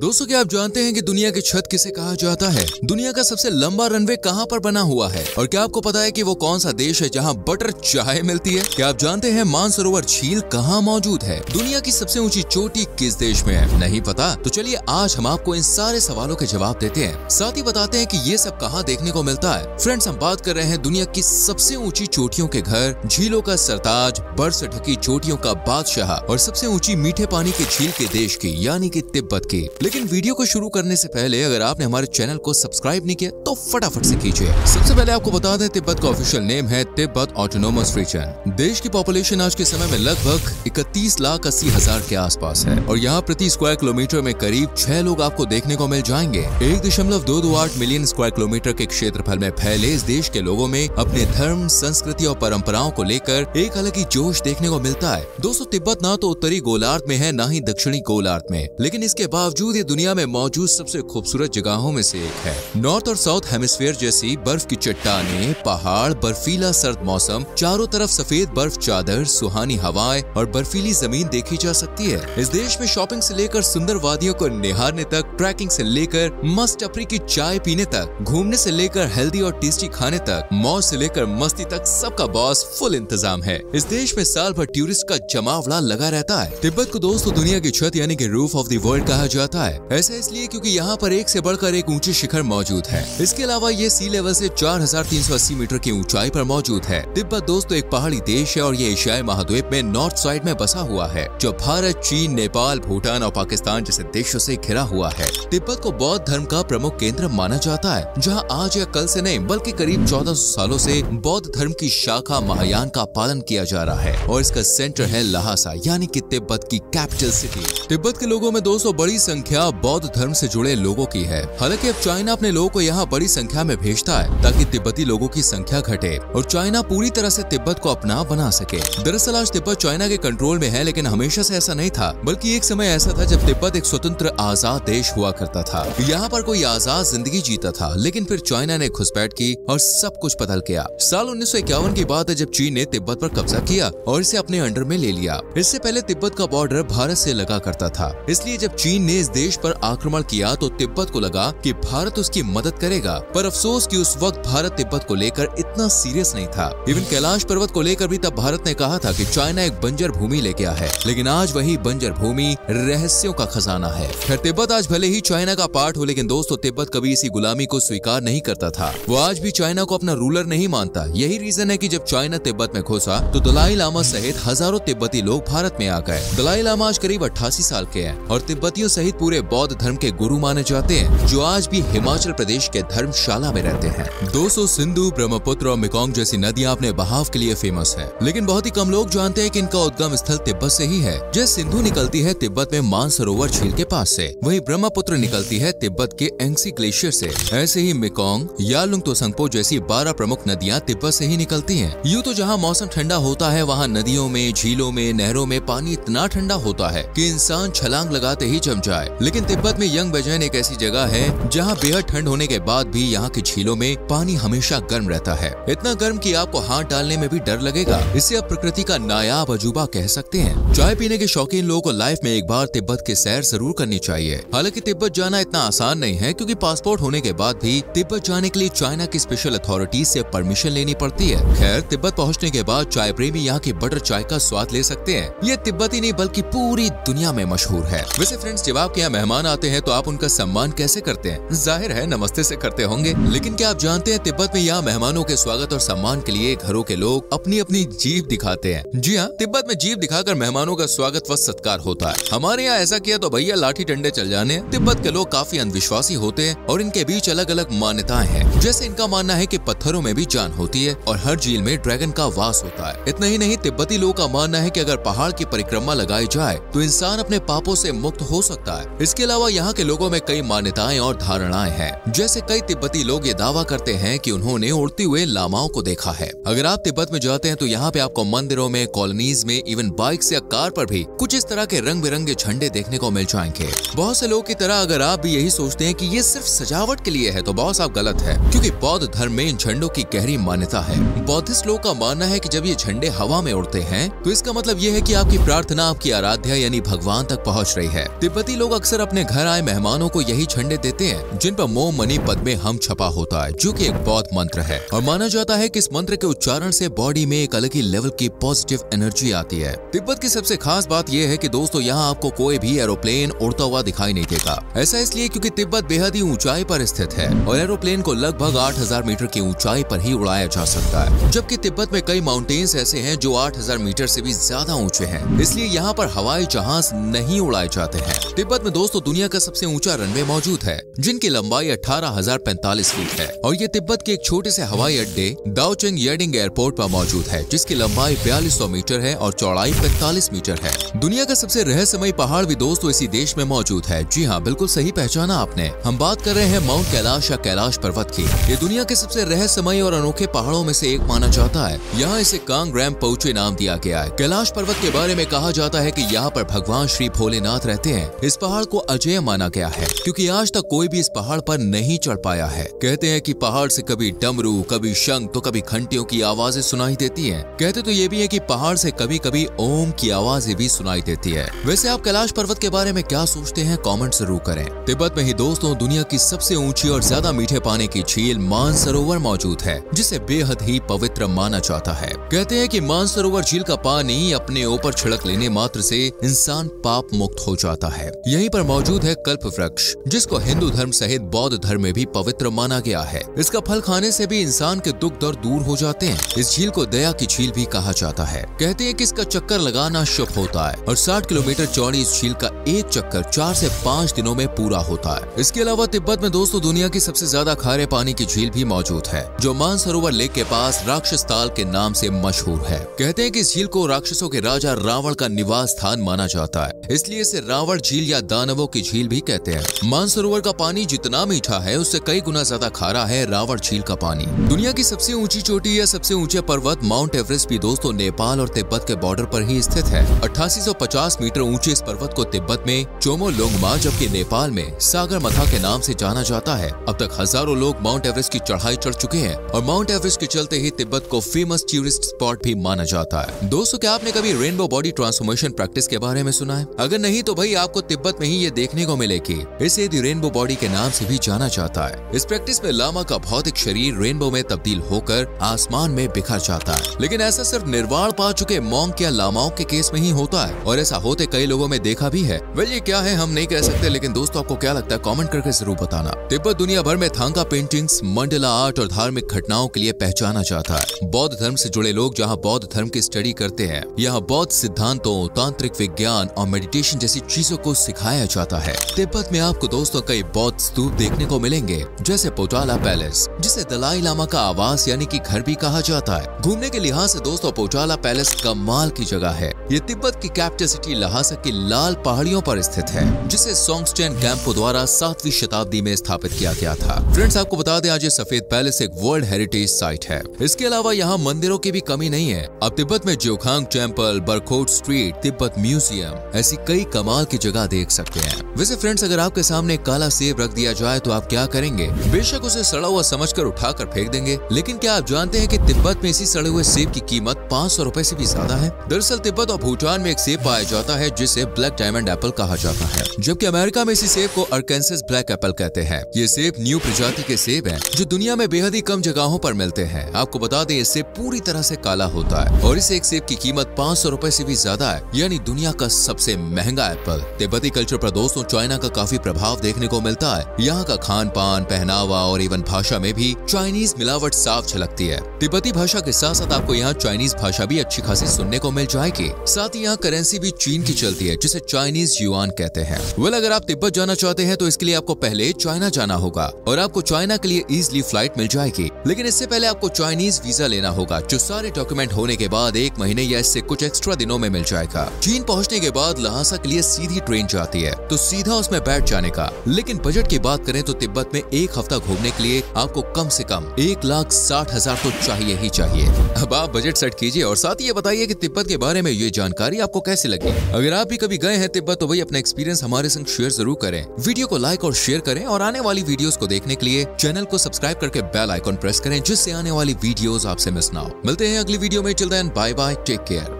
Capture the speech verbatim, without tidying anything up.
दोस्तों क्या आप जानते हैं कि दुनिया की छत किसे कहा जाता है? दुनिया का सबसे लंबा रनवे कहां पर बना हुआ है? और क्या आपको पता है कि वो कौन सा देश है जहां बटर चाय मिलती है? क्या आप जानते हैं मानसरोवर झील कहां मौजूद है? दुनिया की सबसे ऊंची चोटी किस देश में है? नहीं पता? तो चलिए आज हम आपको इन सारे सवालों के जवाब देते हैं, साथ ही बताते हैं कि ये सब कहां देखने को मिलता है। फ्रेंड्स, हम बात कर रहे हैं दुनिया की सबसे ऊंची चोटियों के घर, झीलों का सरताज, बर्फ से ढकी चोटियों का बादशाह और सबसे ऊंची मीठे पानी की झील के देश की, यानी की तिब्बत की। लेकिन वीडियो को शुरू करने से पहले अगर आपने हमारे चैनल को सब्सक्राइब नहीं किया तो फटाफट से कीजिए। सबसे पहले आपको बता दें तिब्बत का ऑफिशियल नेम है तिब्बत ऑटोनोमस रीजन। देश की पॉपुलेशन आज के समय में लगभग इकतीस लाख अस्सी हजार के आसपास है और यहाँ प्रति स्क्वायर किलोमीटर में करीब छह लोग आपको देखने को मिल जाएंगे। एक दशमलव दो दो आठ मिलियन स्क्वायर किलोमीटर के क्षेत्रफल में फैले इस देश के लोगों में अपने धर्म, संस्कृति और परम्पराओं को लेकर एक अलग ही जोश देखने को मिलता है। दोस्तों तिब्बत ना तो उत्तरी गोलार्ध में है, ना ही दक्षिणी गोलार्ध में, लेकिन इसके बावजूद ये दुनिया में मौजूद सबसे खूबसूरत जगहों में से एक है। नॉर्थ और साउथ हेमिस्फीयर जैसी बर्फ की चट्टानें, पहाड़, बर्फीला सर्द मौसम, चारों तरफ सफेद बर्फ चादर, सुहानी हवाएं और बर्फीली जमीन देखी जा सकती है। इस देश में शॉपिंग से लेकर सुंदर वादियों को निहारने तक, ट्रैकिंग से लेकर मस्त टपरी की चाय पीने तक, घूमने से लेकर हेल्दी और टेस्टी खाने तक, मौज से लेकर मस्ती तक सबका बॉस फुल इंतजाम है। इस देश में साल भर टूरिस्ट का जमावड़ा लगा रहता है। तिब्बत को दोस्तों दुनिया की छत यानी कि रूफ ऑफ द वर्ल्ड कहा जाता है। ऐसा इसलिए क्योंकि यहाँ पर एक से बढ़कर एक ऊंचे शिखर मौजूद है। इसके अलावा ये सी लेवल से चार हजार तीन सौ अस्सी मीटर की ऊंचाई पर मौजूद है। तिब्बत दोस्तों एक पहाड़ी देश है और ये एशियाई महाद्वीप में नॉर्थ साइड में बसा हुआ है, जो भारत, चीन, नेपाल, भूटान और पाकिस्तान जैसे देशों से घिरा हुआ है। तिब्बत को बौद्ध धर्म का प्रमुख केंद्र माना जाता है, जहाँ आज या कल से नहीं बल्कि करीब चौदह सौ सालों से बौद्ध धर्म की शाखा महायान का पालन किया जा रहा है और इसका सेंटर है ल्हासा, यानी की तिब्बत की कैपिटल सिटी। तिब्बत के लोगों में दोस्तों बड़ी संख्या बौद्ध धर्म से जुड़े लोगों की है। हालांकि अब चाइना अपने लोगों को यहाँ बड़ी संख्या में भेजता है ताकि तिब्बती लोगों की संख्या घटे और चाइना पूरी तरह से तिब्बत को अपना बना सके। दरअसल आज तिब्बत चाइना के कंट्रोल में है, लेकिन हमेशा से ऐसा नहीं था, बल्कि एक समय ऐसा था जब तिब्बत एक स्वतंत्र आजाद देश हुआ करता था। यहाँ पर कोई आजाद जिंदगी जीता था, लेकिन फिर चाइना ने घुसपैठ की और सब कुछ बदल गया। साल उन्नीस सौ इक्यावन की बात है जब चीन ने तिब्बत पर कब्जा किया और इसे अपने अंडर में ले लिया। इससे पहले तिब्बत का बॉर्डर भारत से लगा करता था, इसलिए जब चीन ने इस देश पर आक्रमण किया तो तिब्बत को लगा कि भारत उसकी मदद करेगा, पर अफसोस कि उस वक्त भारत तिब्बत को लेकर इतना सीरियस नहीं था। इवन कैलाश पर्वत को लेकर भी तब भारत ने कहा था कि चाइना एक बंजर भूमि ले गया है, लेकिन आज वही बंजर भूमि रहस्यों का खजाना है। खैर तिब्बत आज भले ही चाइना का पार्ट हो, लेकिन दोस्तों तिब्बत कभी इसी गुलामी को स्वीकार नहीं करता था। वो आज भी चाइना को अपना रूलर नहीं मानता। यही रीजन है कि जब चाइना तिब्बत में घुसा तो दलाई लामा सहित हजारों तिब्बती लोग भारत में आ गए। दलाई लामा आज करीब अट्ठासी साल के हैं और तिब्बतियों सहित पूरे बौद्ध धर्म के गुरु माने जाते हैं, जो आज भी हिमाचल प्रदेश के धर्मशाला में रहते हैं। दोस्तों सिंधु, ब्रह्मपुत्र और मेकोंग जैसी नदियां अपने बहाव के लिए फेमस है, लेकिन बहुत ही कम लोग जानते हैं कि इनका उद्गम स्थल तिब्बत से ही है। जैसे सिंधु निकलती है तिब्बत में मानसरोवर झील के पास से, वहीं ब्रह्मपुत्र निकलती है तिब्बत के एंगसी ग्लेशियर से। ऐसे ही मेकोंग, यालुंग तोसंगपो जैसी बारह प्रमुख नदियाँ तिब्बत से ही निकलती है। यूँ तो जहाँ मौसम ठंडा होता है वहाँ नदियों में, झीलों में, नहरों में पानी इतना ठंडा होता है कि इंसान छलांग लगाते ही जम जाए। लेकिन तिब्बत में यंग बेजैन एक ऐसी जगह है जहाँ बेहद ठंड होने के बाद भी यहाँ की झीलों में पानी हमेशा गर्म रहता है, इतना गर्म कि आपको हाथ डालने में भी डर लगेगा। इसे आप प्रकृति का नायाब अजूबा कह सकते हैं। चाय पीने के शौकीन लोगों को लाइफ में एक बार तिब्बत की सैर जरूर करनी चाहिए। हालांकि तिब्बत जाना इतना आसान नहीं है, क्योंकि पासपोर्ट होने के बाद भी तिब्बत जाने के लिए चाइना की स्पेशल अथॉरिटीज से परमिशन लेनी पड़ती है। खैर तिब्बत पहुँचने के बाद चाय प्रेमी यहाँ की बटर चाय का स्वाद ले सकते हैं। ये तिब्बत ही नहीं बल्कि पूरी दुनिया में मशहूर है। वैसे फ्रेंड्स, जब आपके यहाँ मेहमान आते हैं तो आप उनका सम्मान कैसे करते हैं? जाहिर है नमस्ते से करते होंगे, लेकिन क्या आप जानते हैं तिब्बत में यहाँ मेहमानों के स्वागत और सम्मान के लिए घरों के लोग अपनी अपनी जीभ दिखाते हैं। जी हाँ, तिब्बत में जीभ दिखाकर मेहमानों का स्वागत व सत्कार होता है। हमारे यहाँ ऐसा किया तो भैया लाठी डंडे चल जाने। तिब्बत के लोग काफी अंधविश्वासी होते हैं और इनके बीच अलग अलग मान्यताएं हैं। जैसे इनका मानना है कि पत्थरों में भी जान होती है और हर झील में ड्रैगन का वास होता है। इतना ही नहीं, तिब्बती लोगों का मानना है कि अगर पहाड़ की परिक्रमा लगाई जाए तो इंसान अपने पापों से मुक्त हो सकता है। इसके अलावा यहाँ के लोगों में कई मान्यताएं और धारणाएं हैं। जैसे कई तिब्बती लोग ये दावा करते हैं कि उन्होंने उड़ते हुए लामाओं को देखा है। अगर आप तिब्बत में जाते हैं तो यहाँ पे आपको मंदिरों में, कॉलोनीज में, इवन बाइक्स या कार पर भी कुछ इस तरह के रंग बिरंगे झंडे देखने को मिल जाएंगे। बहुत से लोग की तरह अगर आप भी यही सोचते हैं कि ये सिर्फ सजावट के लिए है तो बॉस आप गलत है, क्योंकि बौद्ध धर्म में इन झंडों की गहरी मान्यता है। बौद्धिस्ट लोग का मानना है कि जब ये झंडे हवा में उड़ते हैं तो इसका मतलब ये है कि आपकी प्रार्थना आपकी आराध्या यानी भगवान तक पहुँच रही है। तिब्बती लोग अक्सर अपने घर आए मेहमानों को यही झंडे देते हैं जिन पर मोम मनी पद्मे हम छपा होता है, जो कि एक बौद्ध मंत्र है। और माना जाता है कि इस मंत्र के उच्चारण से बॉडी में एक अलग ही लेवल की पॉजिटिव एनर्जी आती है। तिब्बत की सबसे खास बात यह है कि दोस्तों यहाँ आपको कोई भी एरोप्लेन उड़ता हुआ दिखाई नहीं देगा। ऐसा इसलिए क्योंकि तिब्बत बेहद ही ऊंचाई पर स्थित है और एरोप्लेन को लगभग आठ हजार मीटर की ऊंचाई पर ही उड़ाया जा सकता है, जबकि तिब्बत में कई माउंटेन्स ऐसे हैं जो आठ हजार मीटर से भी ज्यादा ऊंचे हैं, इसलिए यहाँ पर हवाई जहाज नहीं उड़ाए जाते हैं। तिब्बत में दोस्तों दुनिया का सबसे ऊंचा रनवे मौजूद है जिनकी लंबाई अठारह हजार पैंतालीस फीट है और ये तिब्बत के एक छोटे से हवाई अड्डे दाओचेंग येडिंग एयरपोर्ट पर मौजूद है जिसकी लंबाई बयालीस सौ मीटर है और चौड़ाई पैंतालीस मीटर है। दुनिया का सबसे रहस्यमय पहाड़ भी दोस्तों इसी देश में मौजूद है। जी हाँ, बिल्कुल सही पहचाना आपने, हम बात कर रहे हैं माउंट कैलाश या कैलाश पर्वत की। ये दुनिया के सबसे रहस्यमय और अनोखे पहाड़ों में से एक माना जाता है। यहाँ इसे कांग रैम पौचे नाम दिया गया है। कैलाश पर्वत के बारे में कहा जाता है कि यहाँ पर भगवान श्री भोलेनाथ रहते हैं। इस पहाड़ को अजय माना गया है क्योंकि आज तक कोई भी इस पहाड़ पर नहीं चढ़ पाया है। कहते हैं कि पहाड़ से कभी डमरू, कभी शंख तो कभी घंटियों की आवाजें सुनाई देती हैं। कहते तो ये भी है कि पहाड़ से कभी कभी ओम की आवाजें भी सुनाई देती है। वैसे आप कैलाश पर्वत के बारे में क्या सोचते हैं, कॉमेंट जरूर करें। तिब्बत में ही दोस्तों दुनिया की सबसे ऊंची और ज्यादा मीठे पानी की झील मानसरोवर मौजूद है जिसे बेहद ही पवित्र माना जाता है। कहते हैं कि मानसरोवर झील का पानी अपने ऊपर छिड़क लेने मात्र से इंसान पाप मुक्त हो जाता है। यहीं पर मौजूद है कल्प वृक्ष जिसको हिंदू धर्म सहित बौद्ध धर्म में भी पवित्र माना गया है। इसका फल खाने से भी इंसान के दुख दर्द दूर हो जाते हैं। इस झील को दया की झील भी कहा जाता है। कहते हैं कि इसका चक्कर लगाना शुभ होता है और साठ किलोमीटर चौड़ी इस झील का एक चक्कर चार से पाँच दिनों में पूरा होता है। इसके अलावा तिब्बत में दोस्तों दुनिया की सबसे ज्यादा खारे पानी की झील भी मौजूद है जो मानसरोवर लेक के पास राक्षस ताल के नाम से मशहूर है। कहते हैं कि इस झील को राक्षसों के राजा रावण का निवास स्थान माना जाता है, इसलिए इसे रावण झील या दानवों की झील भी कहते हैं। मानसरोवर का पानी जितना मीठा है उससे कई गुना ज्यादा खारा है रावण झील का पानी। दुनिया की सबसे ऊंची चोटी या सबसे ऊंचे पर्वत माउंट एवरेस्ट भी दोस्तों नेपाल और तिब्बत के बॉर्डर पर ही स्थित है। अट्ठासी सौ पचास मीटर ऊंचे इस पर्वत को तिब्बत में चोमो लोंगमा जबकि नेपाल में सागर मथा के नाम से जाना जाता है। अब तक हजारों लोग माउंट एवरेस्ट की चढ़ाई चढ़ चुके हैं और माउंट एवरेस्ट के चलते ही तिब्बत को फेमस टूरिस्ट स्पॉट भी माना जाता है। दोस्तों क्या आपने कभी रेनबो बॉडी ट्रांसफॉर्मेशन प्रैक्टिस के बारे में सुना है? अगर नहीं तो भाई आपको तिब्बत में ही ये देखने को मिलेगी। इसे द रेनबो बॉडी के नाम से भी जाना जाता है। इस प्रैक्टिस में लामा का भौतिक शरीर रेनबो में तब्दील होकर आसमान में बिखर जाता है, लेकिन ऐसा सिर्फ निर्वाण पा चुके मॉन्क या लामाओं के केस में ही होता है और ऐसा होते कई लोगों में देखा भी है। वेल ये क्या है हम नहीं कह सकते, लेकिन दोस्तों आपको क्या लगता है कॉमेंट करके जरूर बताना। तिब्बत दुनिया भर में थांगा पेंटिंग्स, मंडला आर्ट और धार्मिक घटनाओं के लिए पहचाना जाता है। बौद्ध धर्म से जुड़े लोग जहाँ बौद्ध धर्म की स्टडी करते हैं, यहाँ बौद्ध सिद्धांतों, तांत्रिक विज्ञान और मेडिटेशन जैसी चीजों को सिखाया जाता है। तिब्बत में आपको दोस्तों कई बौद्ध स्तूप देखने को मिलेंगे जैसे पोटाला पैलेस जिसे दलाई लामा का आवास यानी कि घर भी कहा जाता है। घूमने के लिहाज से दोस्तों पोटाला पैलेस कमाल की जगह है। ये तिब्बत की कैपिटल सिटी ल्हासा की लाल पहाड़ियों पर स्थित है जिसे सोंगस्टेन गैम्पो द्वारा सातवीं शताब्दी में स्थापित किया गया था। फ्रेंड्स आपको बता दें आज ये सफेद पैलेस एक वर्ल्ड हेरिटेज साइट है। इसके अलावा यहाँ मंदिरों की भी कमी नहीं है। अब तिब्बत में Jokhang temple, Barkhor street, Tibet museum ऐसी कई कमाल की जगह देख सकते हैं। वैसे फ्रेंड्स अगर आपके सामने काला सेब रख दिया जाए तो आप क्या करेंगे? बेशक उसे सड़ा हुआ समझकर उठाकर फेंक देंगे, लेकिन क्या आप जानते हैं कि तिब्बत में इसी सड़े हुए सेब की कीमत पाँच सौ रूपए से भी ज्यादा है। दरअसल तिब्बत और भूटान में एक सेब पाया जाता है जिसे ब्लैक डायमंड एप्पल कहा जाता है, जबकि अमेरिका में इसी सेब को अरकान्सास ब्लैक एप्पल कहते हैं। ये सेब न्यू प्रजाति के सेब हैं जो दुनिया में बेहद ही कम जगहों पर मिलते हैं। आपको बता दें ये सेब पूरी तरह से काला होता है और इस एक सेब की कीमत पाँच सौ रूपए से भी ज्यादा है, यानी दुनिया का सबसे महंगा एप्पल। तिब्बती कल्चर पर दोस्तों चाइना का काफी प्रभाव देखने को मिलता है। यहाँ का खान पान, पहनावा और इवन भाषा में भी चाइनीज मिलावट साफ झलकती है। तिब्बती भाषा के साथ साथ आपको यहाँ चाइनीज भाषा भी अच्छी खासी सुनने को मिल जाएगी। साथ ही यहाँ करेंसी भी चीन की चलती है जिसे चाइनीज युआन कहते हैं। वेल अगर आप तिब्बत जाना चाहते हैं तो इसके लिए आपको पहले चाइना जाना होगा और आपको चाइना के लिए इजिली फ्लाइट मिल जाएगी, लेकिन इससे पहले आपको चाइनीज वीजा लेना होगा जो सारे डॉक्यूमेंट होने के बाद एक महीने या इससे कुछ एक्स्ट्रा दिनों में मिल जाएगा। चीन पहुँचने के बाद ल्हासा के लिए सीधी ट्रेन जाती है तो सीधा उसमें बैठ जाने का। लेकिन बजट की बात करें तो तिब्बत में एक हफ्ता घूमने के लिए आपको कम से कम एक लाख साठ हजार तो चाहिए ही चाहिए। अब आप बजट सेट कीजिए और साथ ही ये बताइए कि तिब्बत के बारे में ये जानकारी आपको कैसे लगी। अगर आप भी कभी गए हैं तिब्बत तो वही अपना एक्सपीरियंस हमारे संग शेयर जरूर करें। वीडियो को लाइक और शेयर करें और आने वाली वीडियोस को देखने के लिए चैनल को सब्सक्राइब करके बेल आइकॉन प्रेस करें जिससे आने वाली वीडियोस आपसे मिस ना हो। मिलते हैं अगली वीडियो में, children bye bye, take care.